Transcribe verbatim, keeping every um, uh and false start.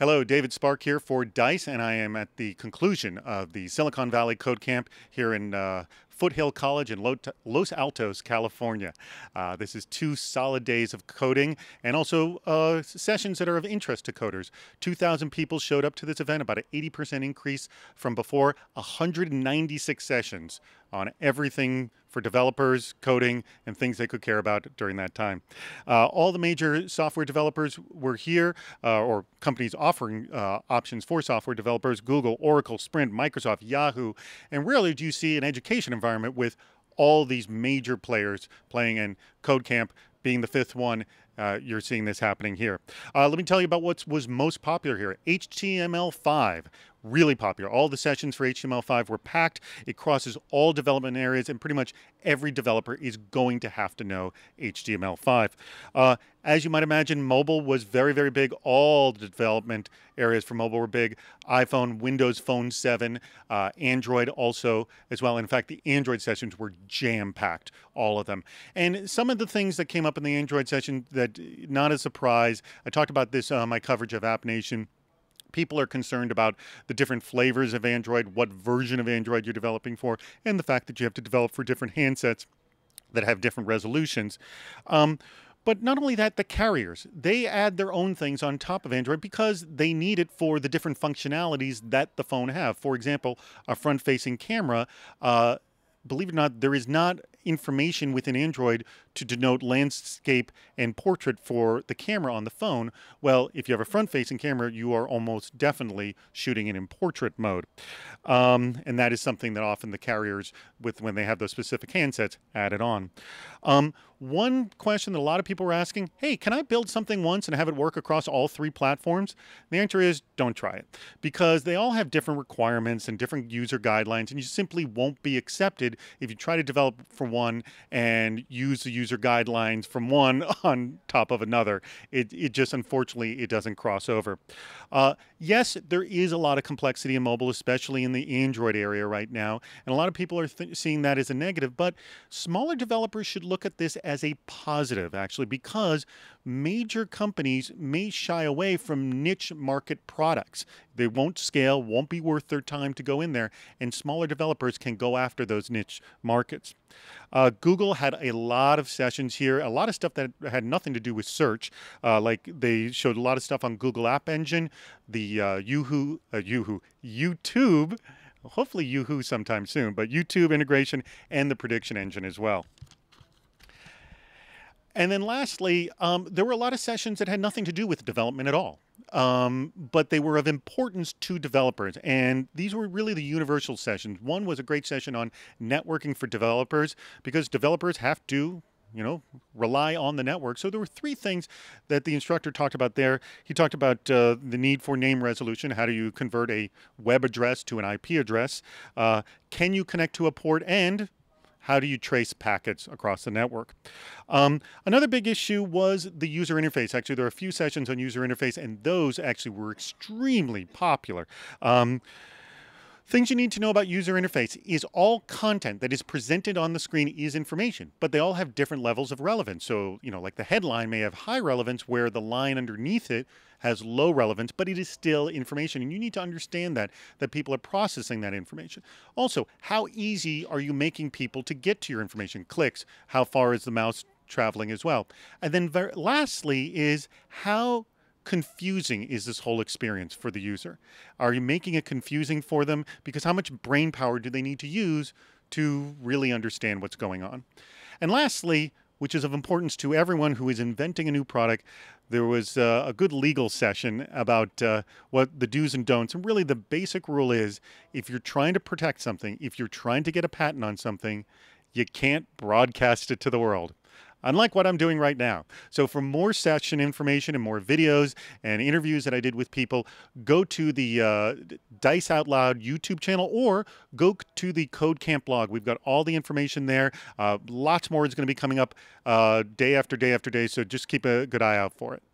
Hello, David Spark here for DICE, and I am at the conclusion of the Silicon Valley Code Camp here in uh, Foothill College in Los Altos, California. Uh, this is two solid days of coding and also uh, sessions that are of interest to coders. two thousand people showed up to this event, about an eighty percent increase from before, one hundred ninety-six sessions on everything for developers, coding, and things they could care about during that time. Uh, all the major software developers were here, uh, or companies offering uh, options for software developers: Google, Oracle, Sprint, Microsoft, Yahoo. And rarely do you see an education environment with all these major players playing, in Code Camp being the fifth one. Uh, you're seeing this happening here. Uh, let me tell you about what was most popular here. H T M L five, really popular. All the sessions for H T M L five were packed. It crosses all development areas, and pretty much every developer is going to have to know H T M L five. Uh, as you might imagine, mobile was very, very big. All the development areas for mobile were big. iPhone, Windows Phone seven, uh, Android also as well. In fact, the Android sessions were jam-packed, all of them. And some of the things that came up in the Android session that not a surprise. I talked about this on my coverage of App Nation. People are concerned about the different flavors of Android, what version of Android you're developing for, and the fact that you have to develop for different handsets that have different resolutions. Um, But not only that, the carriers, they add their own things on top of Android because they need it for the different functionalities that the phone have. For example, a front-facing camera, uh, believe it or not, there is not information within Android to denote landscape and portrait for the camera on the phone. Well, if you have a front-facing camera, you are almost definitely shooting it in portrait mode. Um, and that is something that often the carriers, with when they have those specific handsets, added on. Um, one question that a lot of people were asking, hey, can I build something once and have it work across all three platforms? The answer is, don't try it, because they all have different requirements and different user guidelines, and you simply won't be accepted if you try to develop for one and use the user guidelines from one on top of another. It, it just, unfortunately, it doesn't cross over. Uh, yes, there is a lot of complexity in mobile, especially in the Android area right now. And a lot of people are th- seeing that as a negative, but smaller developers should look at this as a positive, actually, because major companies may shy away from niche market products. They won't scale, won't be worth their time to go in there, and smaller developers can go after those niche markets. Uh, Google had a lot of sessions here, a lot of stuff that had nothing to do with search. Uh, like they showed a lot of stuff on Google App Engine, the uh, Yahoo, uh, Yahoo, YouTube, hopefully Yahoo sometime soon, but YouTube integration and the prediction engine as well. And then lastly, um, there were a lot of sessions that had nothing to do with development at all, um, but they were of importance to developers. And these were really the universal sessions. One was a great session on networking for developers, because developers have to, you know, rely on the network. So there were three things that the instructor talked about there. He talked about uh, the need for name resolution. How do you convert a web address to an I P address? Uh, can you connect to a port? And how do you trace packets across the network? Um, another big issue was the user interface. Actually, there are a few sessions on user interface, and those actually were extremely popular. Um, Things you need to know about user interface is all content that is presented on the screen is information, but they all have different levels of relevance. So, you know, like the headline may have high relevance where the line underneath it has low relevance, but it is still information. And you need to understand that, that people are processing that information. Also, how easy are you making people to get to your information? Clicks, how far is the mouse traveling as well? And then ver- lastly is how confusing is this whole experience for the user? Are you making it confusing for them? Because how much brain power do they need to use to really understand what's going on? And lastly, which is of importance to everyone who is inventing a new product, there was uh, a good legal session about uh, what the do's and don'ts. And really the basic rule is, if you're trying to protect something, if you're trying to get a patent on something, you can't broadcast it to the world. Unlike what I'm doing right now. So for more session information and more videos and interviews that I did with people, go to the uh, Dice Out Loud YouTube channel or go to the Code Camp blog. We've got all the information there. Uh, lots more is going to be coming up uh, day after day after day, so just keep a good eye out for it.